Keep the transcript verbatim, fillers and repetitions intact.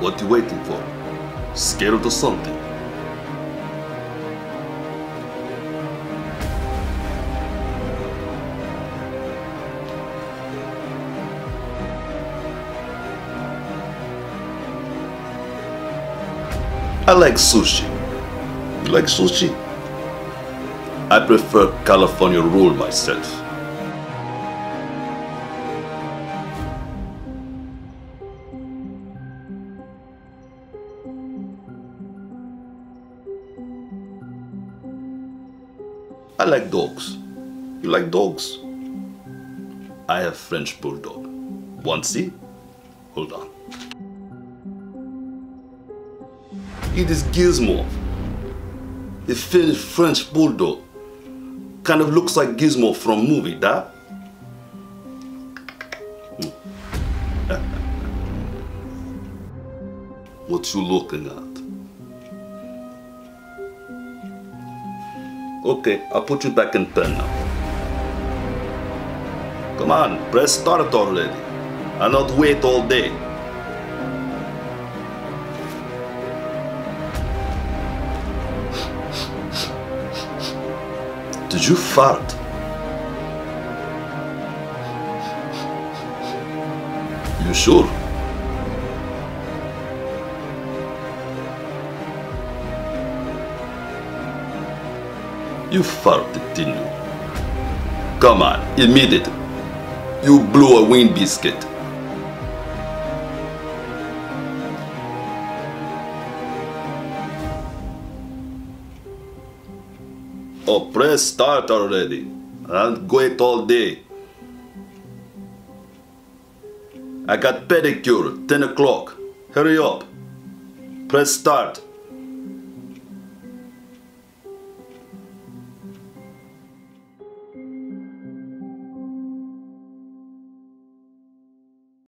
What you waiting for? Scared of something? I like sushi. You like sushi? I prefer California roll myself. I like dogs. You like dogs? I have French Bulldog. Want see? Hold on. It is Gizmo. The finished French Bulldog. Kind of looks like Gizmo from movie, that? What you looking at? Okay, I'll put you back in pen now. Come on, press start already. I'll not wait all day. Did you fart? You sure? You farted, didn't you? Come on, admit it. You blew a wind biscuit. Oh, press start already. I'll wait all day. I got pedicure, ten o'clock. Hurry up. Press start.